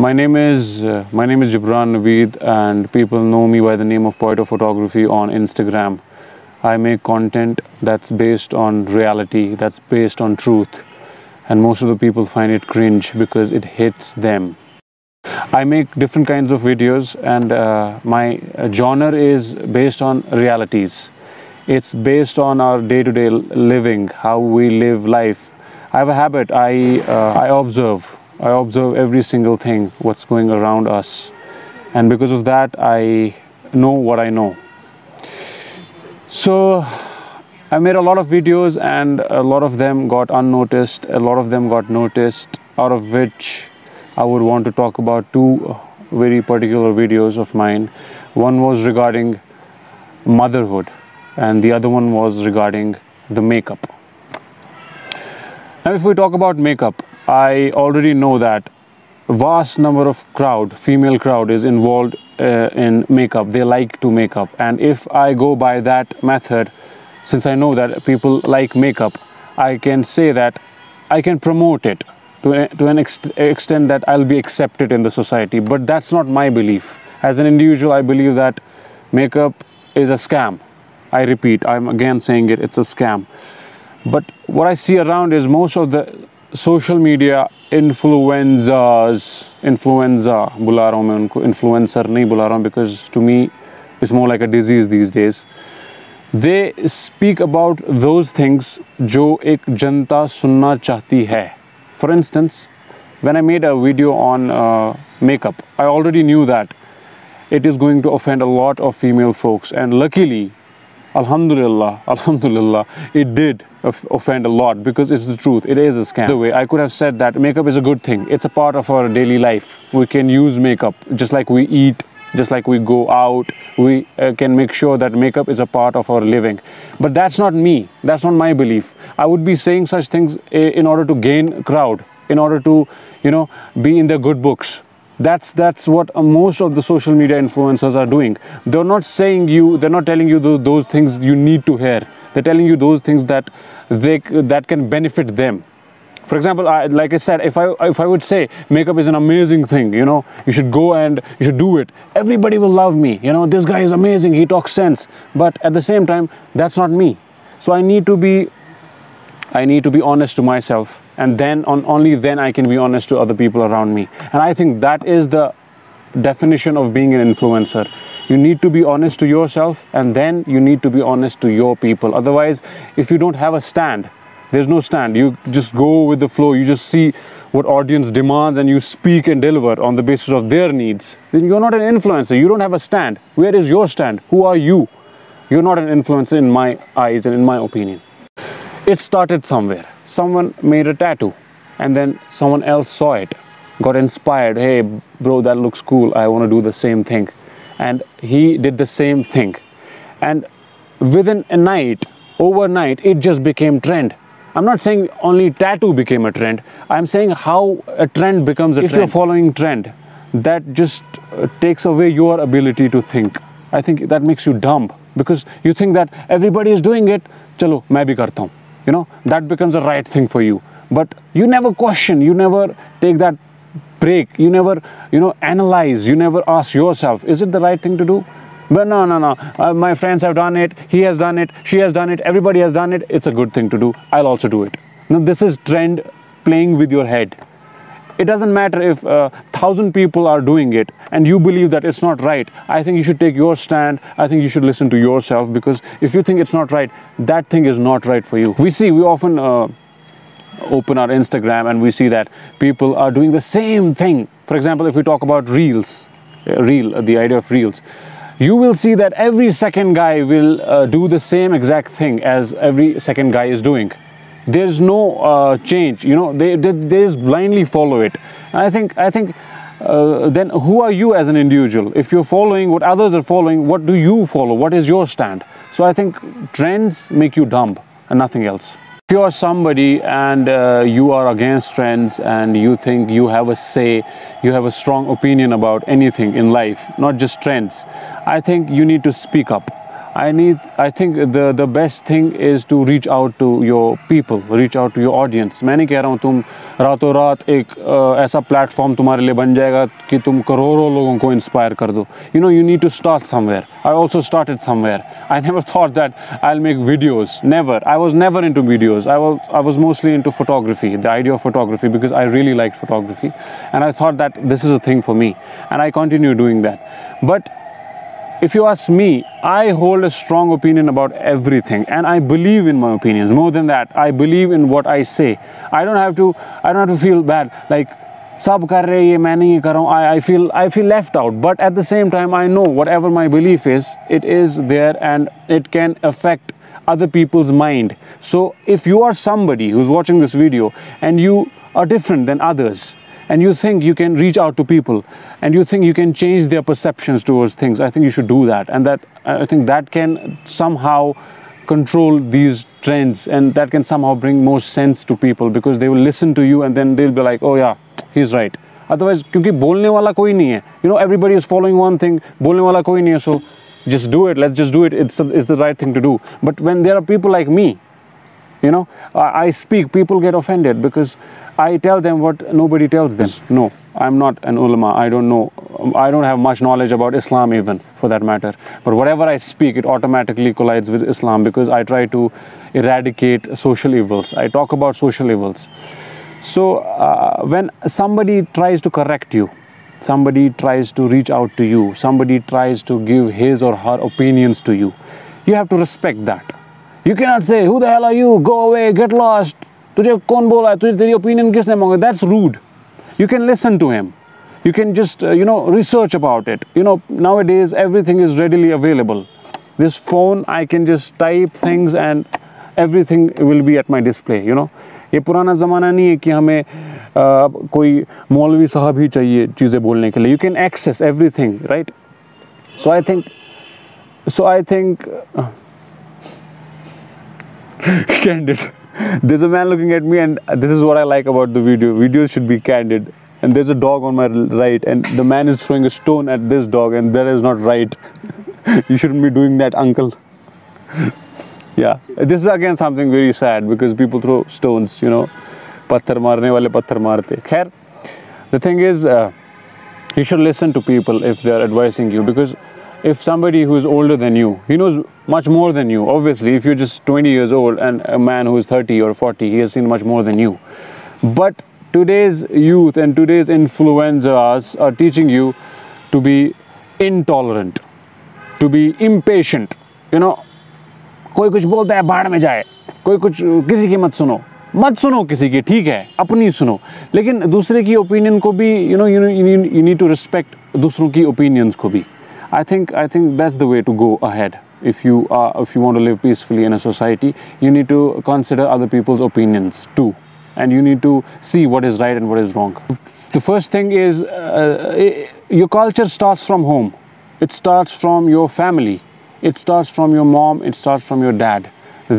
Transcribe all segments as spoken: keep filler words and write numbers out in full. My name is uh, my name is Jibran Naveed, and people know me by the name of Poet of Photography on Instagram. I make content that's based on reality, that's based on truth, and most of the people find it cringe because it hits them. I make different kinds of videos, and uh, my genre is based on realities. It's based on our day-to-day living, how we live life. I have a habit. I uh, I observe. I observe every single thing, what's going around us, and because of that I know what I know. So I made a lot of videos, and a lot of them got unnoticed, a lot of them got noticed, out of which I would want to talk about two very particular videos of mine. One was regarding motherhood and the other one was regarding the makeup. Now if we talk about makeup, I already know that a vast number of crowd, female crowd, is involved uh, in makeup. They like to make up, and if I go by that method, since I know that people like makeup, I can say that I can promote it to, a, to an ex extent that I'll be accepted in the society. But that's not my belief. As an individual, I believe that makeup is a scam. I repeat, I'm again saying it, it's a scam. But what I see around is most of the social media influencers, influenza, bula raha hu main unko influencer nahi bula raha hu, because to me it's more like a disease these days. They speak about those things jo ek janta sunna chahti hai. For instance, when I made a video on uh, makeup, I already knew that it is going to offend a lot of female folks, and luckily, Alhamdulillah, Alhamdulillah, it did offend a lot, because it's the truth. It is a scam. The way I could have said that makeup is a good thing. It's a part of our daily life. We can use makeup just like we eat, just like we go out. We uh, can make sure that makeup is a part of our living. But that's not me. That's not my belief. I would be saying such things in order to gain crowd, in order to, you know, be in the good books. That's that's what most of the social media influencers are doing. They're not saying you, they're not telling you th those things you need to hear. They're telling you those things that they that can benefit them. For example, I, like I said, if I if I would say makeup is an amazing thing, you know, you should go and you should do it. Everybody will love me. You know, this guy is amazing. He talks sense. But at the same time, that's not me. So I need to be, I need to be honest to myself. And then, on, only then I can be honest to other people around me. And I think that is the definition of being an influencer. You need to be honest to yourself, and then you need to be honest to your people. Otherwise, if you don't have a stand, there's no stand. You just go with the flow. You just see what audience demands and you speak and deliver on the basis of their needs. Then you're not an influencer. You don't have a stand. Where is your stand? Who are you? You're not an influencer in my eyes and in my opinion. It started somewhere. Someone made a tattoo, and then someone else saw it, got inspired. Hey bro, that looks cool, I want to do the same thing. And he did the same thing, and within a night, overnight, it just became trend. I'm not saying only tattoo became a trend. I'm saying how a trend becomes a if trend. If you're following trend, that just uh, takes away your ability to think. I think that makes you dumb, because you think that everybody is doing it, chalo main bhi karta hu. You know, that becomes the right thing for you. But you never question, you never take that break, you never, you know, analyze, you never ask yourself, is it the right thing to do? But no, no, no, uh, my friends have done it, he has done it, she has done it, everybody has done it, it's a good thing to do, I'll also do it. Now this is trend playing with your head. It doesn't matter if a thousand people are doing it and you believe that it's not right. I think you should take your stand. I think you should listen to yourself, because if you think it's not right, that thing is not right for you. We see, we often uh, open our Instagram and we see that people are doing the same thing. For example, if we talk about reels, uh, reel, uh, the idea of reels, you will see that every second guy will uh, do the same exact thing as every second guy is doing. There's no uh, change, you know, they, they, they just blindly follow it. And I think, I think uh, then who are you as an individual? If you're following what others are following, what do you follow? What is your stand? So I think trends make you dumb and nothing else. If you are somebody and uh, you are against trends and you think you have a say, you have a strong opinion about anything in life, not just trends, I think you need to speak up. I need, I think the, the best thing is to reach out to your people, reach out to your audience. मैं नहीं कह रहा हूँ तुम रातों रात एक ऐसा platform तुम्हारे लिए बन जाएगा कि तुम करोड़ों लोगों को inspire कर दो. You know, you need to start somewhere. I also started somewhere. I never thought that I'll make videos. Never. I was never into videos. I was, I was mostly into photography, the idea of photography, because I really liked photography. And I thought that this is a thing for me. And I continue doing that. But if you ask me, I hold a strong opinion about everything, and I believe in my opinions. More than that, I believe in what I say. I don't have to, I don't have to feel bad, like, sab kar rahe hai, main nahi kar raha, I, I feel, I feel left out. But at the same time, I know whatever my belief is, it is there, and it can affect other people's mind. So if you are somebody who's watching this video, and you are different than others, and you think you can reach out to people, and you think you can change their perceptions towards things, I think you should do that. And that, I think that can somehow control these trends, and that can somehow bring more sense to people, because they will listen to you and then they'll be like, oh yeah, he's right. Otherwise, kyunki bolne wala koi nahi hai. You know, everybody is following one thing, bolne wala koi nahi hai, so just do it, let's just do it, it's, it's the right thing to do. But when there are people like me, you know, I speak, people get offended because I tell them what nobody tells them. No, I'm not an ulama, I don't know, I don't have much knowledge about Islam even, for that matter. But whatever I speak, it automatically collides with Islam, because I try to eradicate social evils. I talk about social evils. So, uh, when somebody tries to correct you, somebody tries to reach out to you, somebody tries to give his or her opinions to you, you have to respect that. You cannot say, who the hell are you? Go away, get lost. Tujhe kon bola hai? Tujhe teri opinion kisne mangi? That's rude. You can listen to him. You can just, uh, you know, research about it. You know, nowadays everything is readily available. This phone, I can just type things and everything will be at my display, you know. ये पुराना ज़माना नहीं है कि हमें कोई मौलवी साहब ही चाहिए चीज़ें बोलने के लिए. You can access everything, right? So I think, so I think... Uh, candid. There's a man looking at me, and this is what I like about the video. Videos should be candid. And there's a dog on my right, and the man is throwing a stone at this dog, and that is not right. You shouldn't be doing that, uncle. Yeah, this is again something very sad, because people throw stones, you know. Patthar marne wale patthar marte. Khair, the thing is, uh, you should listen to people if they're advising you, because if somebody who is older than you, he knows much more than you. Obviously, if you're just twenty years old, and a man who is thirty or forty, he has seen much more than you. But today's youth and today's influencers are teaching you to be intolerant, to be impatient. You know, koi kuch bolta hai, baad mein jaye. Koi kuch, kisi ki mat suno. मत सुनो किसी की, ठीक है, अपनी सुनो, लेकिन दूसरे की ओपिनियन को भी, you know, you you need to respect दूसरों की opinions को भी. I think I think that's the way to go ahead. If you are, if you want to live peacefully in a society, you need to consider other people's opinions too, and you need to see what is right and what is wrong. The first thing is, uh, it, your culture starts from home. It starts from your family. It starts from your mom. It starts from your dad.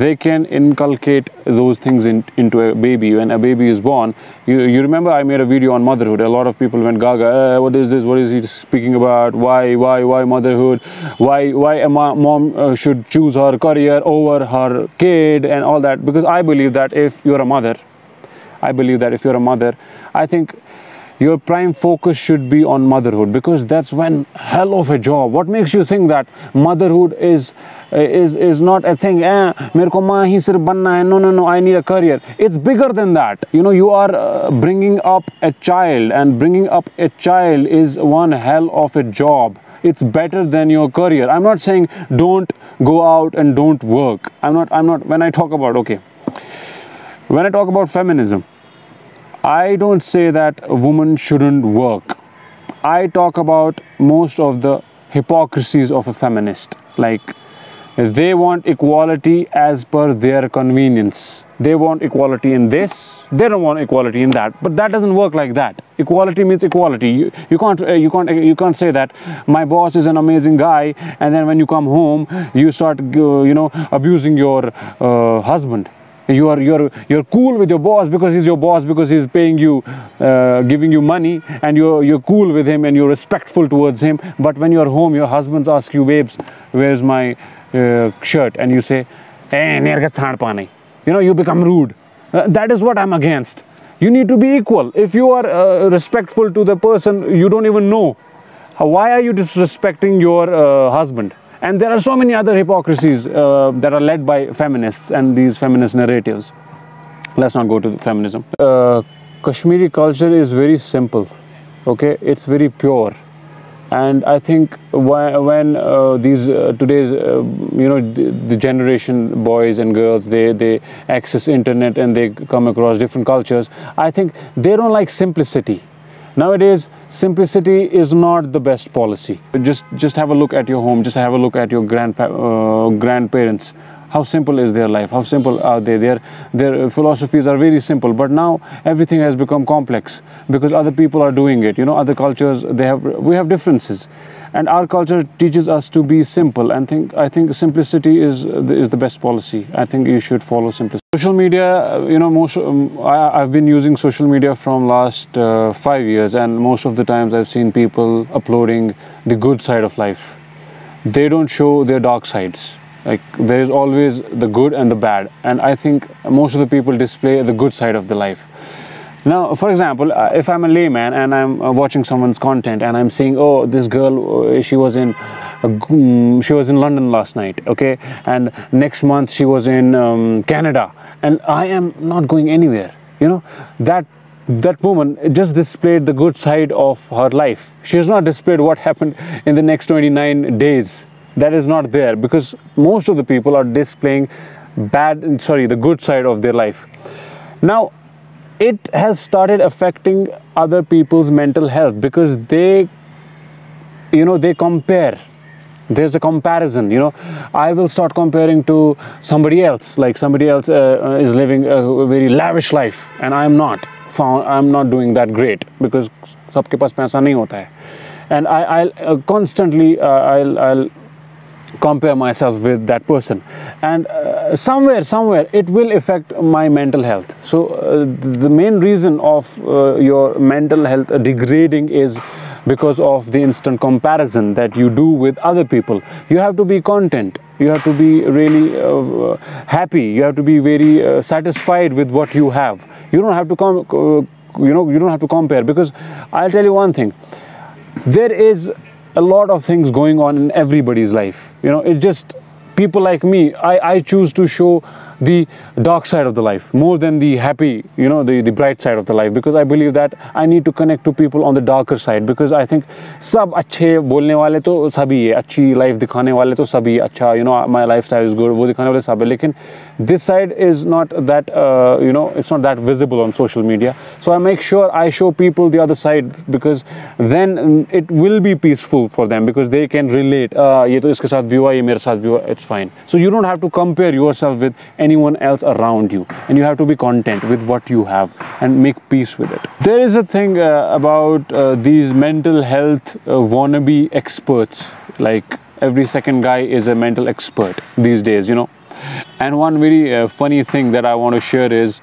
They can inculcate those things in, into a baby. When a baby is born, you, you remember I made a video on motherhood. A lot of people went gaga, eh, what is this, what is he speaking about, why, why, why motherhood, why, why a mom uh, should choose her career over her kid and all that. Because I believe that if you're a mother, I believe that if you're a mother, I think your prime focus should be on motherhood, because that's one hell of a job. What makes you think that motherhood is is is not a thing? Eh, mere ko maa hi sirf banna hai. No, no, no. I need a career. It's bigger than that. You know, you are uh, bringing up a child, and bringing up a child is one hell of a job. It's better than your career. I'm not saying don't go out and don't work. I'm not. I'm not. When I talk about okay, when I talk about feminism, I don't say that women shouldn't work. I talk about most of the hypocrisies of a feminist. Like, they want equality as per their convenience. They want equality in this, they don't want equality in that. But that doesn't work like that. Equality means equality. You, you can't, uh, you can't, uh, you can't say that my boss is an amazing guy, and then when you come home, you start, uh, you know, abusing your uh, husband. You are, you're, you're cool with your boss because he's your boss, because he's paying you, uh, giving you money, and you're, you're cool with him and you're respectful towards him. But when you're home, your husbands ask you, babes, where's my uh, shirt and you say, eh, you know, you become rude. Uh, that is what I'm against. You need to be equal. If you are uh, respectful to the person, you don't even know. Why are you disrespecting your uh, husband? And there are so many other hypocrisies uh, that are led by feminists and these feminist narratives. Let's not go to feminism. Uh, Kashmiri culture is very simple, okay? It's very pure. And I think when uh, these uh, today's uh, you know the, the generation boys and girls, they they access internet and they come across different cultures, I think they don't like simplicity. Nowadays, simplicity is not the best policy. Just just have a look at your home. Just have a look at your grandpa uh, grandparents. How simple is their life? How simple are they? Their, their philosophies are very simple, but now everything has become complex because other people are doing it. You know, other cultures, they have, we have differences. And our culture teaches us to be simple, and think, I think simplicity is, is the best policy. I think you should follow simplicity. Social media, you know, most, um, I, I've been using social media from last uh, five years, and most of the times I've seen people uploading the good side of life. They don't show their dark sides. Like, there is always the good and the bad, and I think most of the people display the good side of the life. Now, for example, uh, if I'm a layman and I'm uh, watching someone's content and I'm seeing, oh, this girl, uh, she was in uh, she was in London last night, okay, and next month she was in um, Canada, and I am not going anywhere, you know, that that woman just displayed the good side of her life. She has not displayed what happened in the next twenty-nine days. That is not there, because most of the people are displaying bad, sorry, the good side of their life. Now, it has started affecting other people's mental health because they, you know, they compare. There's a comparison, you know. I will start comparing to somebody else, like somebody else uh, is living a very lavish life, and I'm not. Found, I'm not doing that great because सबके पास पैसा नहीं होता है. And I, I'll uh, constantly, uh, I'll, I'll compare myself with that person, and uh, somewhere somewhere it will affect my mental health. So uh, the main reason of uh, your mental health degrading is because of the instant comparison that you do with other people. You have to be content, you have to be really uh, happy, you have to be very uh, satisfied with what you have. You don't have to com uh, you know you don't have to compare, because I'll tell you one thing, there is a lot of things going on in everybody's life. You know, it's just people like me, I, I choose to show the dark side of the life more than the happy, you know, the, the bright side of the life, because I believe that I need to connect to people on the darker side, because I think sab achhe bolne wale to sabhi hai, achhi life dikhane wale to sabhi acha, you know, my lifestyle is good, wo dikhane wale sab hai, lekin this side is not that, uh, you know, it's not that visible on social media. So I make sure I show people the other side, because then it will be peaceful for them, because they can relate. Uh, ye to iske saath bhi hua, ye mere saath bhi hua, it's fine. So you don't have to compare yourself with anyone else around you, and you have to be content with what you have and make peace with it. There is a thing uh, about uh, these mental health uh, wannabe experts. Like, every second guy is a mental expert these days, you know. And one very uh, funny thing that I want to share is,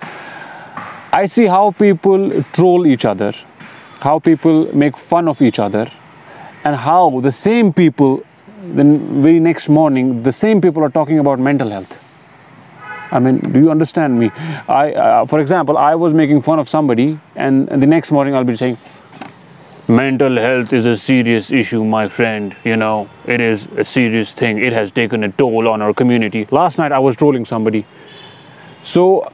I see how people troll each other, how people make fun of each other, and how the same people, the very next morning, the same people are talking about mental health. I mean, do you understand me? I, uh, for example, I was making fun of somebody, and, and the next morning I'll be saying, mental health is a serious issue, my friend, you know, it is a serious thing, it has taken a toll on our community. Last night I was trolling somebody. So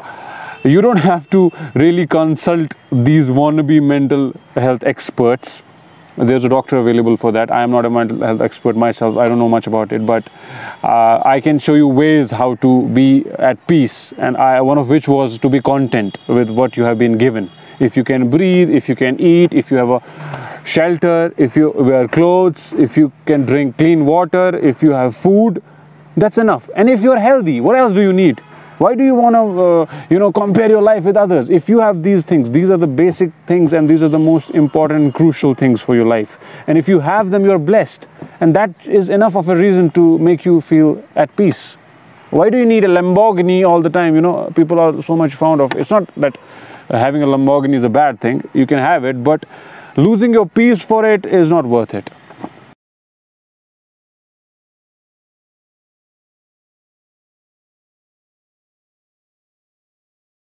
you don't have to really consult these wannabe mental health experts. There's a doctor available for that. I am not a mental health expert myself, I don't know much about it, but uh, I can show you ways how to be at peace, and I, one of which was to be content with what you have been given. If you can breathe, if you can eat, if you have a shelter, if you wear clothes, if you can drink clean water, if you have food, that's enough. And if you're healthy, what else do you need? Why do you want to, uh, you know, compare your life with others? If you have these things, these are the basic things, and these are the most important, crucial things for your life. And if you have them, you're blessed. And that is enough of a reason to make you feel at peace. Why do you need a Lamborghini all the time? You know, people are so much fond of it. It's not that Uh, having a Lamborghini is a bad thing, you can have it, but losing your peace for it is not worth it.